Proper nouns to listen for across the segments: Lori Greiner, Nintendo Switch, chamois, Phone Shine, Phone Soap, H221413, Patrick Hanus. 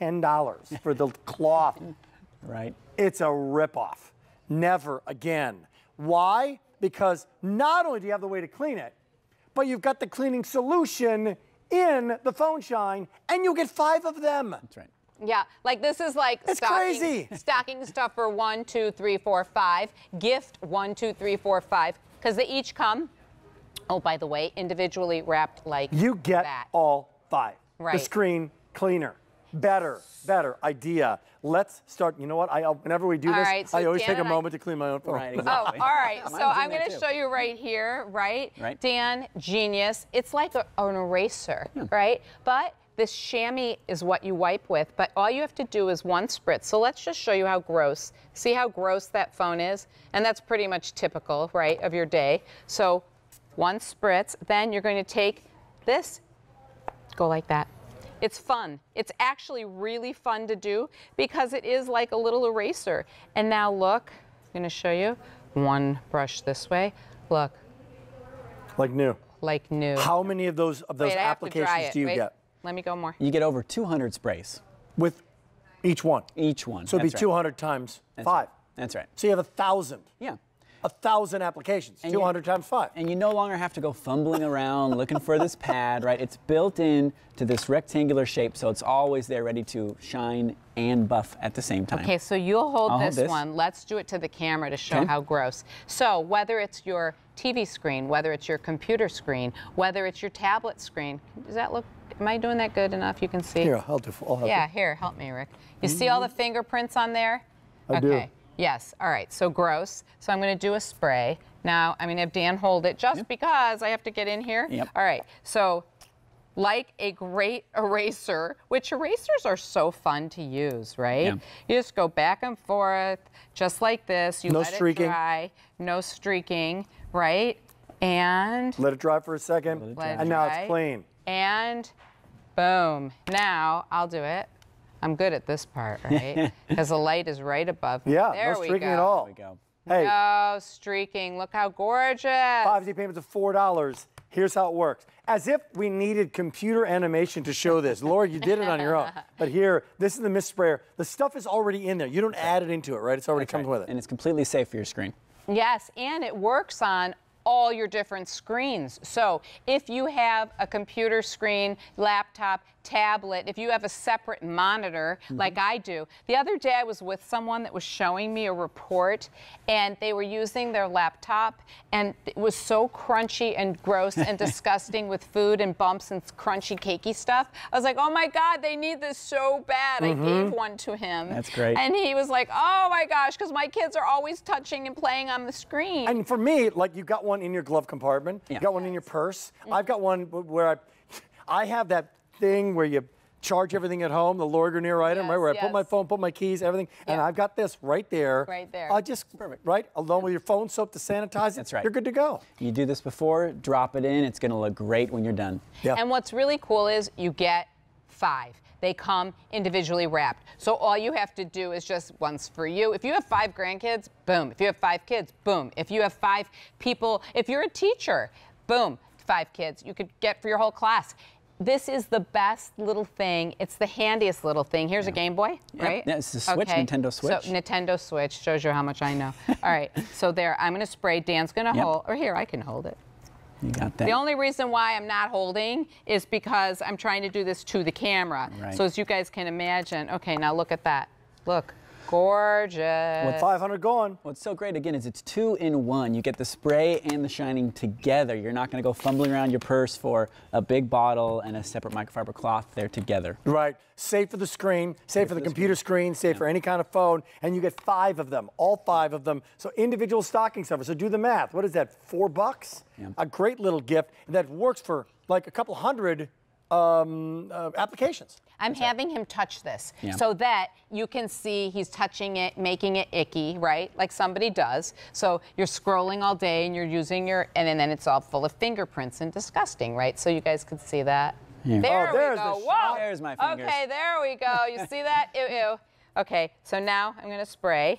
$10 for the cloth. Right. It's a ripoff. Never again. Why? Because not only do you have the way to clean it, but you've got the cleaning solution in the Phone Shine, and you'll get 5 of them. That's right. Yeah, like this is like stocking stuffer 1, 2, 3, 4, 5, gift 1, 2, 3, 4, 5, because they each come, oh, by the way, individually wrapped like that. You get all 5. Right. The screen cleaner. Better idea. Let's start. You know what? Whenever we do this, I always take a moment to clean my own phone. Right, exactly. Oh, all right. So I'm going to show you right here, right? Dan, genius. It's like an eraser, right? But this chamois is what you wipe with. But all you have to do is 1 spritz. So let's just show you how gross. See how gross that phone is? And that's pretty much typical, right, of your day. So 1 spritz. Then you're going to take this, go like that. It's fun. It's actually really fun to do because it is like a little eraser. And now look, I'm going to show you. 1 brush this way. Look. Like new. Like new. How many of those applications do you get? Let me go more. You get over 200 sprays. With each one? Each one. So it'd be 200 times 5. That's right. So you have 1,000. Yeah. 1,000 applications, 200 times 5. And you no longer have to go fumbling around looking for this pad, right? It's built in to this rectangular shape, so it's always there ready to shine and buff at the same time. Okay, so you'll hold this one. Let's do it to the camera to show how gross. So whether it's your TV screen, whether it's your computer screen, whether it's your tablet screen, does that look, am I doing that good enough? You can see. Here, I'll help you. Here, help me, Rick. You see all the fingerprints on there? I do. Yes, all right, so gross. So I'm gonna do a spray. Now I'm gonna have Dan hold it just because I have to get in here. Yep. All right, so like a great eraser, which erasers are so fun to use, right? Yeah. You just go back and forth, just like this. You let it dry, no streaking, right? And let it dry for a second, and now it's clean. And boom, now I'll do it. I'm good at this part, right? Because the light is right above me. Yeah, there no streaking at all. There we go. Hey. No streaking. Look how gorgeous. 5 easy payments of $4. Here's how it works. As if we needed computer animation to show this. Lori, you did it on your own. But here, this is the mist sprayer. The stuff is already in there. You don't add it into it, right? It's already comes with it. And it's completely safe for your screen. Yes, and it works on all your different screens. So if you have a computer screen, laptop, tablet, if you have a separate monitor like I do. The other day I was with someone that was showing me a report and they were using their laptop and it was so crunchy and gross and disgusting with food and bumps and crunchy cakey stuff. I was like, oh my God, they need this so bad. I gave one to him. That's great. And he was like, oh my gosh, because my kids are always touching and playing on the screen. And for me, like you got one in your glove compartment, you got one in your purse. I've got one where I have that thing where you charge everything at home, the Lori Greiner item, right? Where I put my phone, put my keys, everything, and I've got this right there. Right there. I just, along with your phone soap to sanitize it, you're good to go. You do this before, drop it in, it's gonna look great when you're done. Yeah. And what's really cool is you get 5. They come individually wrapped. So all you have to do is just one's for you. If you have 5 grandkids, boom. If you have 5 kids, boom. If you have 5 people, if you're a teacher, boom, 5 kids. You could get for your whole class. This is the best little thing. It's the handiest little thing. Here's a Game Boy, right? Yeah, it's the Switch, Nintendo Switch. So Nintendo Switch shows you how much I know. All right, so there, I'm gonna spray. Dan's gonna hold, or here, I can hold it. You got that. The only reason why I'm not holding is because I'm trying to do this to the camera. Right. So as you guys can imagine, okay, now look at that. Look. Gorgeous. With 500 going. What's so great again is it's 2 in 1. You get the spray and the shining together. You're not going to go fumbling around your purse for a big bottle and a separate microfiber cloth. They're together. Right. Safe for the screen, safe for the computer screen, safe for any kind of phone, and you get 5 of them, all 5 of them. So individual stocking stuffers. So do the math. What is that? $4? Yeah. A great little gift that works for like a couple hundred applications. I'm having him touch this so that you can see he's touching it, making it icky, right? Like somebody does. So you're scrolling all day and you're using your, and then it's all full of fingerprints and disgusting, right? So you guys could see that. Yeah. There we go. Whoa! There's my fingers. Okay, there we go. You see that? Ew, ew. Okay, so now I'm gonna spray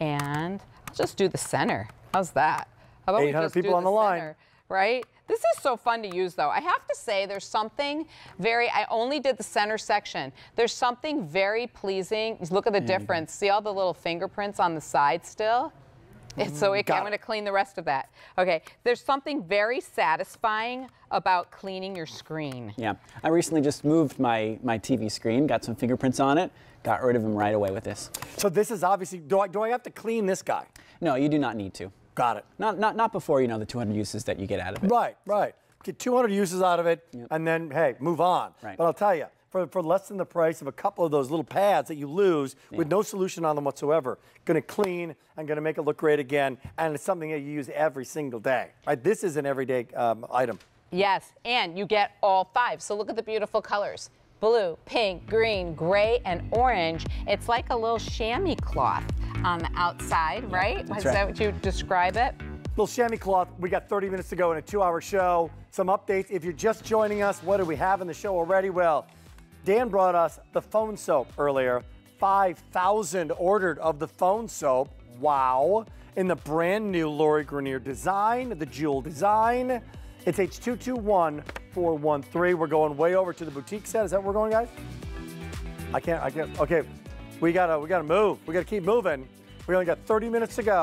and I'll just do the center. How's that? How about 800 people on the line. Right? This is so fun to use, though. I have to say there's something very, I only did the center section. There's something very pleasing. Look at the difference. See all the little fingerprints on the side still? It's so icky. I'm going to clean the rest of that. Okay. There's something very satisfying about cleaning your screen. Yeah. I recently just moved my TV screen, got some fingerprints on it, got rid of them right away with this. So this is obviously, do I have to clean this guy? No, you do not need to. Got it. Not before you know the 200 uses that you get out of it. Right, right. Get 200 uses out of it, and then, hey, move on. Right. But I'll tell you, for less than the price of a couple of those little pads that you lose with no solution on them whatsoever, going to clean and going to make it look great again, and it's something that you use every single day. Right? This is an everyday item. Yes, and you get all five. So look at the beautiful colors. Blue, pink, green, gray, and orange. It's like a little chamois cloth on the outside, right? That's right. Is that what you describe it? Little chamois cloth. We got 30 minutes to go in a 2-hour show. Some updates. If you're just joining us, what do we have in the show already? Well, Dan brought us the phone soap earlier. 5,000 ordered of the phone soap. Wow. In the brand new Lori Greiner design, the jewel design. It's H221413. We're going way over to the boutique set. Is that where we're going, guys? I can't, okay. We gotta move. We gotta keep moving. We only got 30 minutes to go.